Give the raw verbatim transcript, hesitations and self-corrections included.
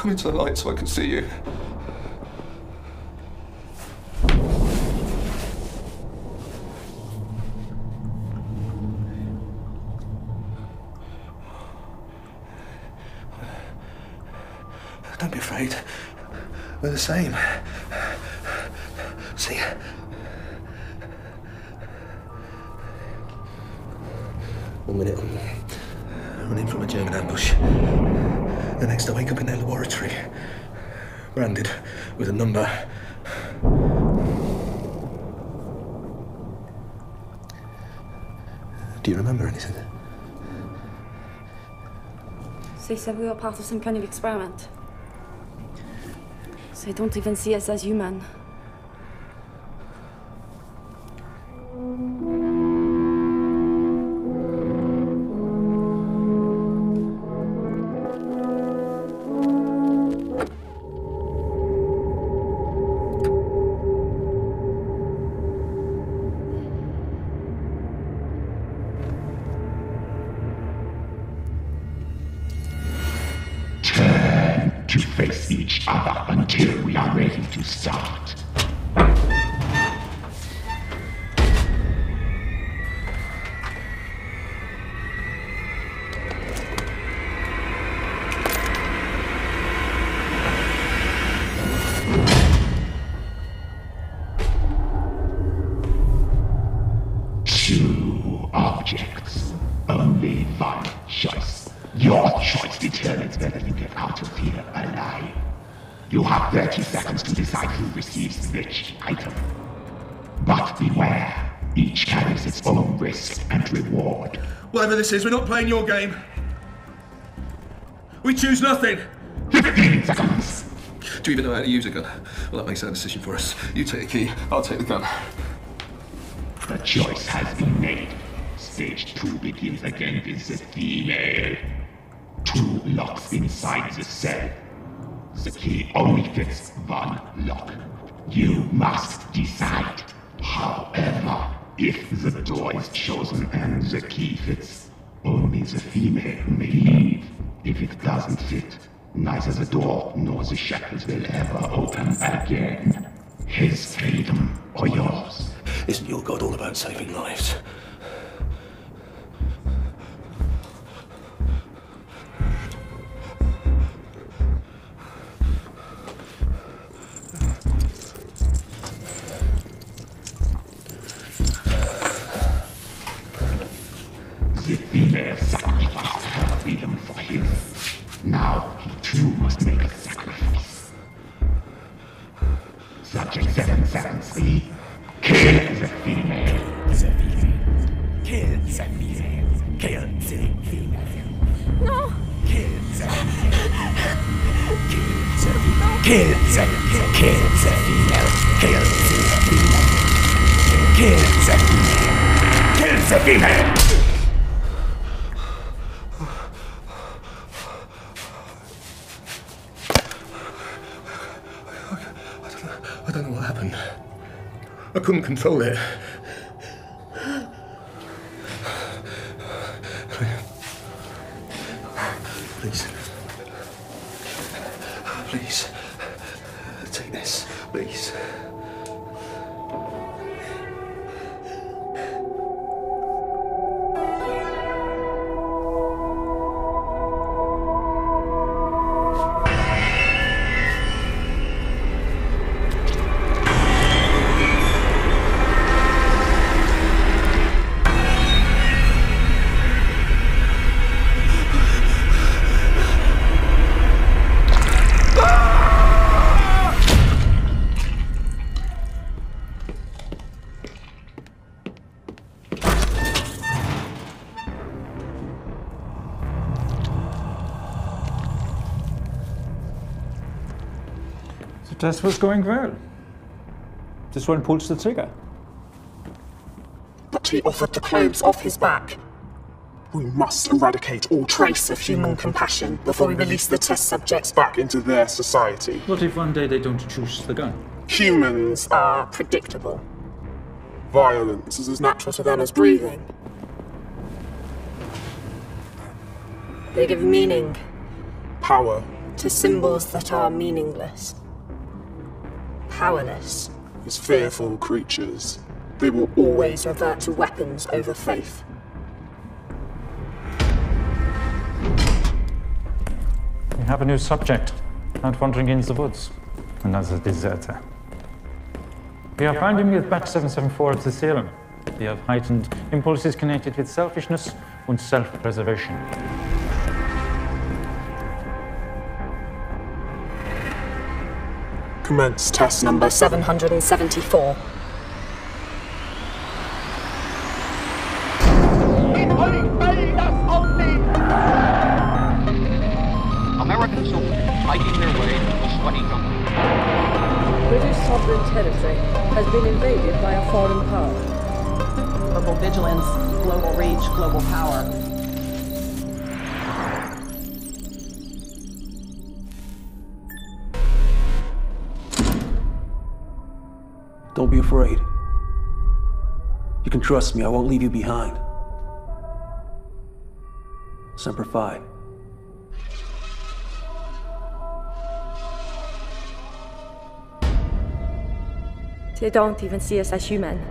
Come into the light so I can see you. Don't be afraid. We're the same. See? One minute. I'm running from a German ambush. The next I wake up in their laboratory, branded with a number. Do you remember anything? They said we were part of some kind of experiment. So they don't even see us as human. To face each other until we are ready to start. Two objects, only one choice. Your choice determines whether you get out of here alive. You have thirty seconds to decide who receives which item. But beware, each carries its own risk and reward. Whatever this is, we're not playing your game. We choose nothing. fifteen seconds. Do you even know how to use a gun? Well, that makes that decision for us. You take the key, I'll take the gun. The choice has been made. Stage two begins again with the female. Two locks inside the cell. The key only fits one lock. You must decide. However, if the door is chosen and the key fits, only the female may leave. If it doesn't fit, neither the door nor the shackles will ever open again. His freedom or yours. Isn't your God all about saving lives? The female sacrificed her freedom for him. Now he too must make a sacrifice. Subject seven seven three. Kill the female. The female. Kill the female. Kill the female. No. Kill the female. Kill the female. Kill the female. Kill the female. Kill the female. Kill the female. Kill the female. I don't know what happened. I couldn't control it. Please. Please. Take this, please. That was going well. This one pulls the trigger. But he offered the clothes off his back. We must eradicate all trace of human compassion before we release the test subjects back into their society. What if one day they don't choose the gun? Humans are predictable. Violence is as natural to them as breathing. They give meaning, power, to symbols that are meaningless. Powerless. As fearful creatures, they will always revert to weapons over faith. We have a new subject out wandering in the woods. Another deserter. We are finding with batch seven seven four of the serum. They have heightened impulses connected with selfishness and self-preservation. Commence test number seven hundred seventy-four. American soldiers fighting their way to the sweaty jungle. British sovereign territory has been invaded by a foreign power. Global vigilance, global reach, global power. Don't be afraid. You can trust me, I won't leave you behind. Semper Fi. They don't even see us as human.